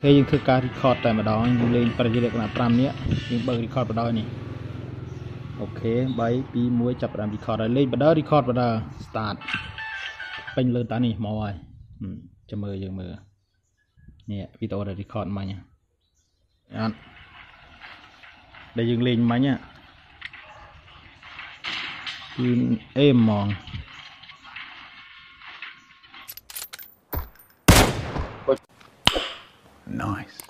เฮ้ยยังคือการรีคอร์ดแต่มาดองยังเลยประเดี๋ยวขนาดตามเนี้ยยังเปิดรีคอร์ดมาดองนี่โอเคใบปีมวยจับตามรีคอร์ดเลยมาดองรีคอร์ดมาดองสตาร์ทเป็นเลยตานี่มอยจะมือยังมือเนี่ยวิดีโอได้รีคอร์ดมาเนี่ยอันได้ยังเล่นมาเนี่ยยืนเอ็มมองNice. Ba,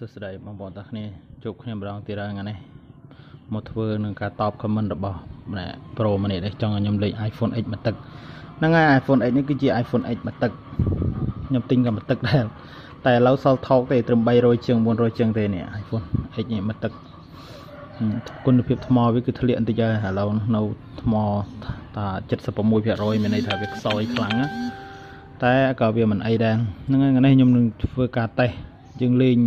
sesuai membuat ni, cukupnya berang tiada ngan ni. Motor nengka top komen raba, mana pro mana ni, jangan nyom leh iPhone 8 matek. Nangai iPhone 8 ni kerja iPhone 8 matek, nyom tinggal matek dah. Tapi lau sal thau teh terumbai roy cieng bun roy cieng teh ni iPhone 8 ni matek.คนเพียบทมอวิคือทะเลอันตรายหาเราเราทมอตาเจ็ดสปมวยเพียร้อยเมตรในทางเวกซอยครั้งนะแต่ก็เวียมันไอแดงนั่นไงงั้นให้ยมหนึ่งเฟอร์กาเต้จึงเล่น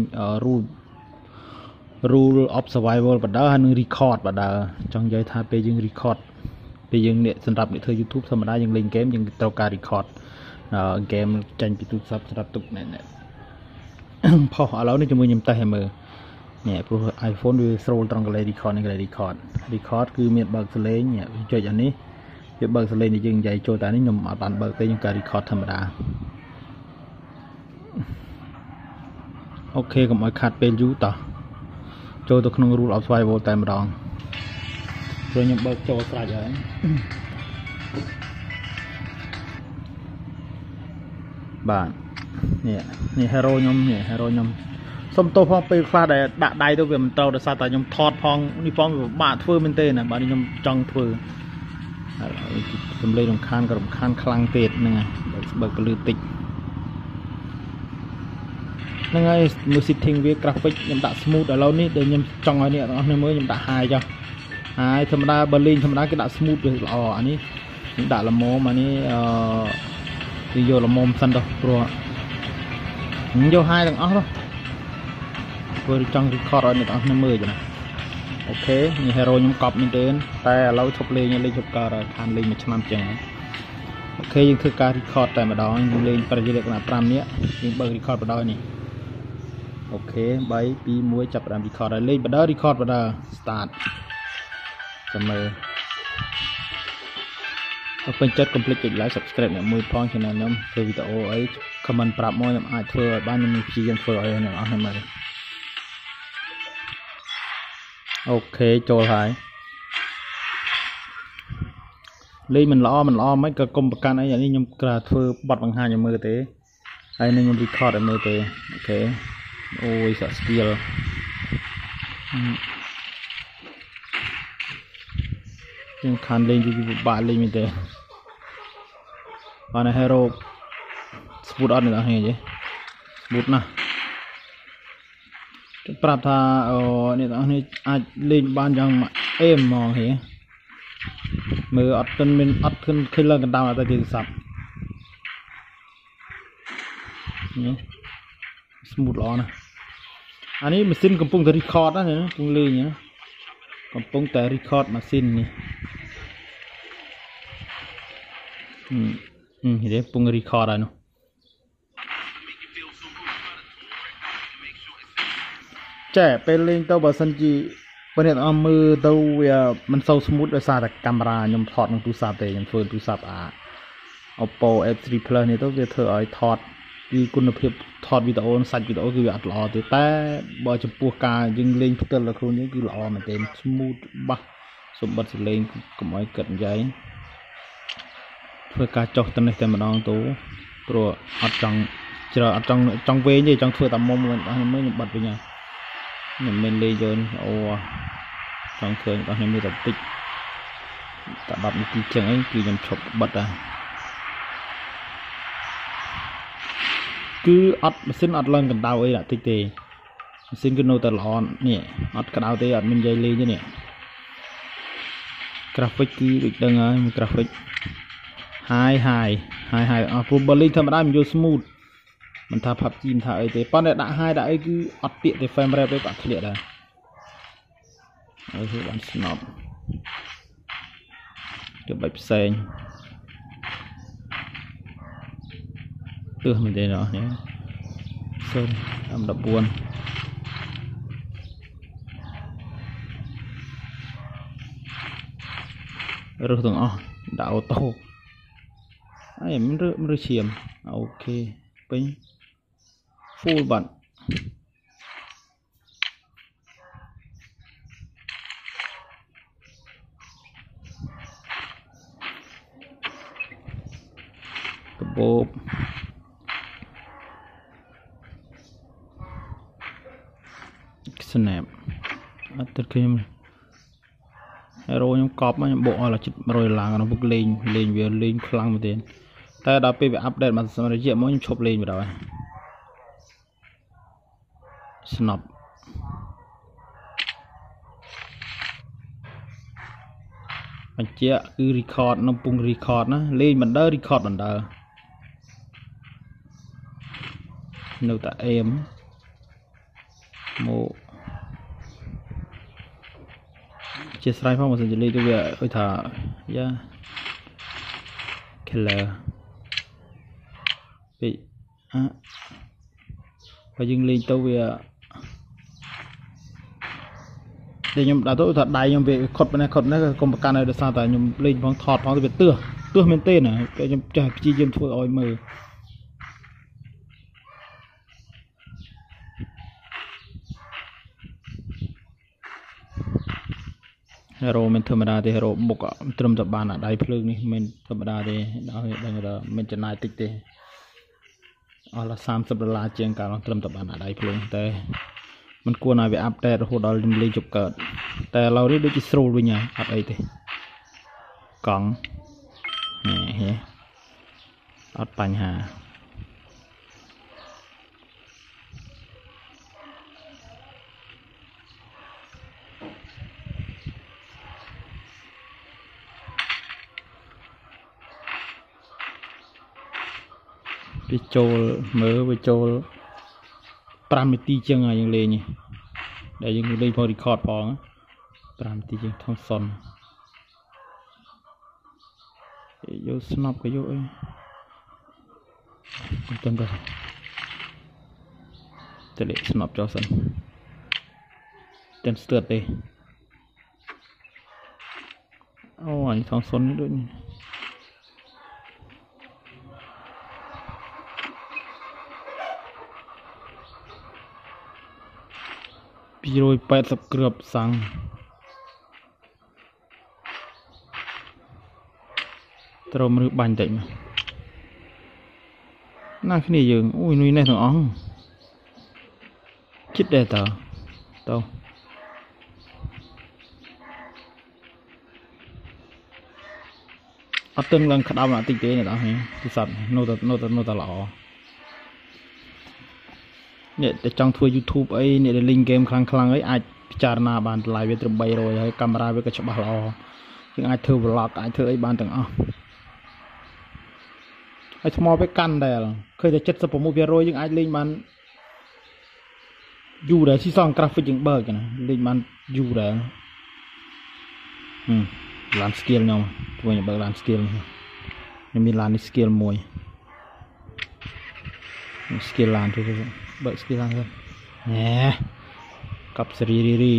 รูออฟสไวเวอร์บัดดาหนึ่งรีคอร์ดบัดดาจังย้ายท่าไปยังรีคอร์ดไปยังเนี่ยสำหรับเนี่ยเธอยูทูบธรรมดายังเล่นเกมยังเตาการรีคอร์ดเกมจันปิตุซับสำหรับตุกเนี่ยพอเราเนี่ยจะมือยิมตาเฮมือเนี่ยพวกไอโฟนดูโซลตรงกันเลยรีคอร์ดนี่กันเลยรีคอร์ดคือเมียบักสเลนเนี่ยโจยอันนี้เมียบักสเลนนี่ยิงใหญ่โจแต่นี่หนุ่มอัดบันเบิกเตยยังการรีคอร์ดธรรมดาโอเคกับมาขาดเป็นยูต่อโจตัวขนมรูดเอาไฟโวลต์แต่มาลองโดยยังเบิกโจใส่เลยบ้านเนี่ยนี่ฮีโร่ยมเนี่ยฮีโร่ยมสมโตพองไปฟาดด่าได้ตัวเวียมเตาแต่ซาตายมทอดพองนี่พองแบบบาดเฟื่อมันเต้นะบาดนี่ยมจังเฟื่อสมเลยลำคานกับลำคานคลังเตดนั่งไงเบิกกลือติกนั่งไงมือสิทิงเวียกราฟิกยมด่าสมูทแต่เรานี่เดี๋ยวยมจังไอเนี่ยเราเนี่ยมือยมด่าหายจ้ะหายธรรมดาเบอร์ลินธรรมดาก็ด่าสมูทเลยอ๋ออันนี้ด่าละโมมานี่วิโยละโมมสันดอกรัววิโยหายต่างอ๋อเพื่อจังรีคอร์ดนี่ต้องน้ำมือจ้ะโอเคมีฮีโร่ยมกอบมีเดินแต่เราชอบเล่นยังเล่นชอบการทานเล่นมาชั่นจังโอเคยังคือการรีคอร์ดแต่มาดองยังเล่นประเดี๋ยวขนาดตามเนี้ยยังเปิดรีคอร์ดมาดองนี่โอเคใบปีมวยจับตามรีคอร์ดเล่นมาดองรีคอร์ดมาดองสตาร์ทเสมอก็เป็นจัดคอมพลีทไลฟ์สับสคริปต์เนี่ยมือพองชนะน้ำเพื่อวิดีโอไอ้คอมเมนต์ปรับมวยน้ำไอเธอบ้านมีพี่ยังเฟอร์ไอ้เนี่ยเอาให้มาโอเคโจทายลีมันล้อไม่กระกมประกันไอ้อย่างนี้ยมกระเทือบัดบางหางอย่างมือเตะไอ้นี่ยมรีคอร์ดอย่างมือเตะโอเคโอ้ยสัสเกียร์ยังคันเล่นอยู่ที่บ้านเล่นมีเตะวันนี้เฮโร่สปูดอันนี้ต่างหากเจ๊สปูดนะปรับท่าเนี่ยตอนนี้อาจเล่นบ้านยังเอ็มมองเห็นมืออัดกันเป็นอัดขึ้นเรื่องกันตามอะไรที่สับนี่สมุดล้อนะอันนี้มันซินกำปุงแต่รีคอร์ดนะเนี่ยกำเลยเนี่ยกำปุงแต่รีคอร์ดมาซินนี่เห็นไหมปุงรีคอร์ดอะไรเนาะใช่เป็นเล่นตัวบอสันจีประเด็นเอามือตัวมันเซาสมูทโดยสารแต่กล้องรายมถอดของตู้ซับแต่ยังเฟิร์นตู้ซับเอาโปร F3 Plus เนี่ยต้องเธอเอาถอดดีคุณภาพถอดวิดีโอสั่นวิดีโอคืออัดรอแต่บอจะปวดกายยังเล่นเติร์นละครูนี้คือรอมันเต็มสมูทบ้าสมบัติเล่นก็ไม่เกิดใจเพื่อการจบตอนนี้แต่มาลองตัวอัดจังจะอัดจังเว้ยเนี่ยจังเฟิร์นตามมุมมันไม่หยุดบัดไปเนี่ยmình lên lên ô trong thường có hai mươi tập tích tập bập đi trường ấy cứ nhầm chụp bật à cứ ắt xin ắt lên cần đau ấy là tích tề xin cứ nô tờ lon nè ắt cần đau tề ắt mình dây lên chứ nè graphic cứ được đăng ấy graphic hai à probably thầm đã mình vô smoothมันทาพับจีมทาไอเตป้อนเนี่ยด่าให้ด่าไอคืออัดเปียแต่แฟมแรกไปปัดเฉลี่ยได้เออคือวันสนอป จุดใบเซนตัวมันเด่นเนาะเนี่ยเส้นอันดับบุญเรื่องตรงอ๋อดาวโตไอ้มันเรื่องเฉียมโอเคไปฟูบันกระโปงสแนปอัดตัวขึ้นโรยน้ำกรอบมันโบอะไรจุดโรยหลังเราบุกเลนเวียเลนคลังมาเต็มแต่เราไปอัปเดตมาสมัยเยอะมันยังชอบเลนไปได้สนับมันเจาะคือรีคอร์ดน้ำปุ่งรีคอร์ดนะเลนมันได้รีคอร์ดมันได้เนื้อแต่เอ็มโมเจสไรพ่อมาสนใจเลยตัวเว้ยเฮ้ยถ้าย่าเคลอไปอ่ะไปยิงเลยตัวเว้ยเดี๋ยวยมดาวตัวถ้าได้ยมไปขดไปนะกรมประกันอะไรเดี๋ยวซาแต่ยมเลยฟังถอดฟังตัวเว้ยเตื้อเมนเต้น่ะเดี๋ยวยมจะจีเยี่ยมช่วยออยมือโรมันธรรมดาเดโรบุกตรมจับบานอะได้เพลิงนี่มันธรรมดาเดเอาเรื่องเดมันจะนายติดเดเอาละสามสัปดาห์เจียงการลองตรมจับบานอะได้เพลิงแต่มันกลัวนายไปอัพเดทโหดอลดิมเลยจบเกิดแต่เราได้ดูจิสโรลวิญญาอัพไอเดกล่องนี่เฮ้ยอัดปัญหาไปโจลเมื่อไปโจลปรามตีเจียงไงยังเลนี่ได้ยังเลยพอรีคอร์ดพอปรามตีเจียงทองซอนโยสนับก็โยจนไปจะเละสนับจอสันเต็มสเตอร์เลยอ๋ออันนี้ทองซอนนี่ด้วยโรยไปสับเกลือบสังแต่เราไม่รู้บันใจมั้ยน่าขี้เหนียวอุ้ยนุ้ยแน่ทั้งอ๋องคิดได้ต่อเต่าอัดตึงลังขัดเอาหน้าติ๊กเต้เนี่ยต่อเฮ้ยที่สัตว์โนตหล่อเนี่ยแต่จังทัวร์ยูทูบไอ้เนี่ยเล่นเกมคลังๆไอ้อาจพิจารณาบานไลฟ์เวทระบายรอยให้กล้องราเวกระชับเราจึงอาจเธอบล็อกอาจเธอไอ้บานต่างอ๋อไอ้ทมอไปกันได้หรอเคยจะจัดสปอร์มูเบียรอยจึงอาจเล่นมันอยู่ได้ที่ซ่องกราฟิกจึงเบิกกันนะเล่นมันอยู่ได้ลานสเกลเนาะพวกอย่างเบิกลานสเกลยังมีลานสเกลมวยสเกลลานทุกคนเบิกสกิลลังกันเนี่ยกับสรีรี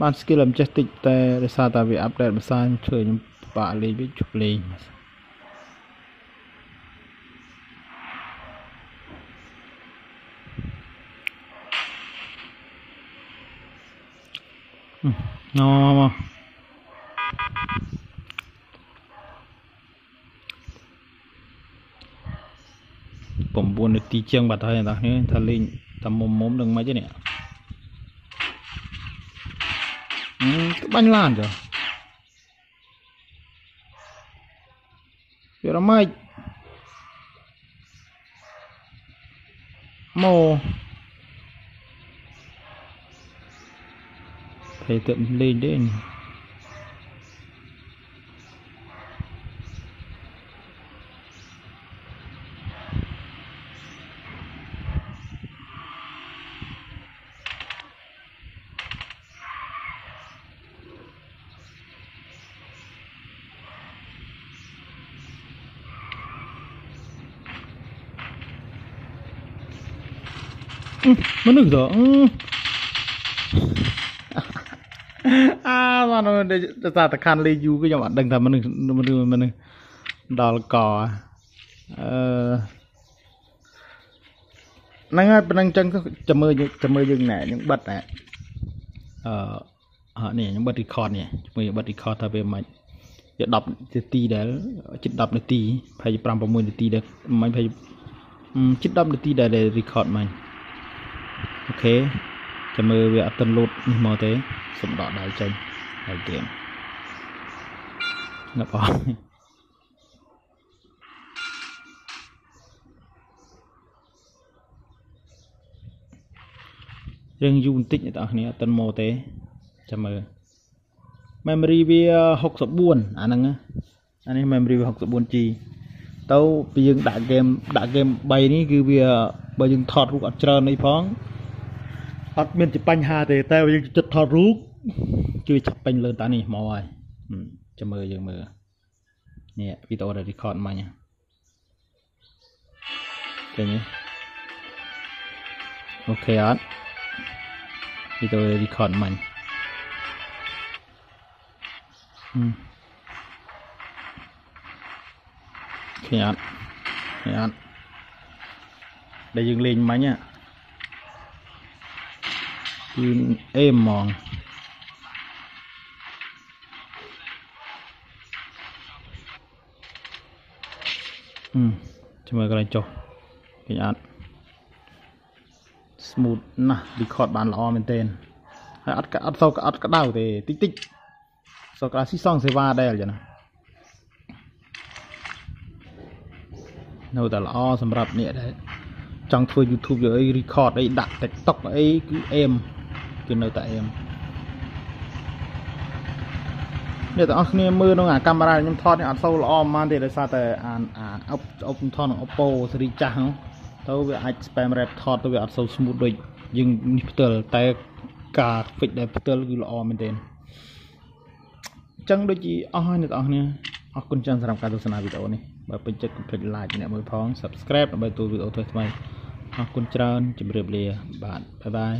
บ้านสกิลมันจะติดแต่ในซาตาวีอัปเดตมาสร้างเฉยยังปะเลยไม่จุกเลยน้องมาผมบนตีเชียงบัดไทยต่างเฮ้ยทะเลทำมุมๆดังไหมเจ้าเนี่ยบ้านล้านจ้ะเยอรมันโมไทยเต็มเลยเด่น Menurut mana dia tak tekan leju ke jawab dengan mana dal kor. Nangai penang cang tu cemur jeng nai yang bat nai. Ni yang bat record ni, cemur bat record tapi macam dia dap ti dah, cip dap ti, payah peram pemui ti dah, macam payah cip dap ti dah dari record macam. Okay, cemur dia download ni mau teh. สมดอกดาวจันทร์ดาวเกมนับออก ยังยุ่งติดอยู่ตอนนี้อัตโนมัติเมมโมรี่เบียร์60บุญอันนั้นอันนี้เมมโรี่เบียร์60บุญจีเต้าปียังด่าเกมด่าเกมใบนี้คือเบียร์เบียร์ยังถอดรูปอัดเจริญในพ้องอัดเบียร์จะปัญหาแต่เบียร์ยังจัดถอดรูป จะมือยังมือเนี่ยวิดีโอได้รีคอร์ดมันเนี่ยโอเคอัดวิดีโอได้รีคอร์ดมันยืนเอ็มมอง จำเมื่อไรจบอัดอัดเท่ากับอัดกระด้าวแต่ติ๊กติ๊กสกราซี่ซ่องเซวาได้เลยนะเนื้อแต่ละอ้อสำหรับเนี่ยจังทัวร์ YouTube อยู่ไอ้ record ไอ้ดัก TikTok เนี่ยแต่อันนี้มือน้องอ่ะกล้องมาได้ยังทอดเนี่ยอัดโซ่ล้อมมาได้เลยซาแต่อันอัดอัพทอนอัพโปสริจังเขาแต่ว่าอัดสแปมแรปทอดแต่ว่าอัดโซ่สมูทด้วยยิงนี่เปิดแต่กาฟิตได้เปิดกูล้อมไม่เต็มจังโดยที่อ๋อเนี่ยตอนนี้อัดกุญแจสำหรับการโฆษณาวิดีโอนี้แบบเป็นจัดเป็นไลน์เนี่ยมือพร้อม subscribe ไปตัววิดีโอตัวใหม่ขอบคุณจันทร์จำเรียบเรียบบ้านบ๊ายบาย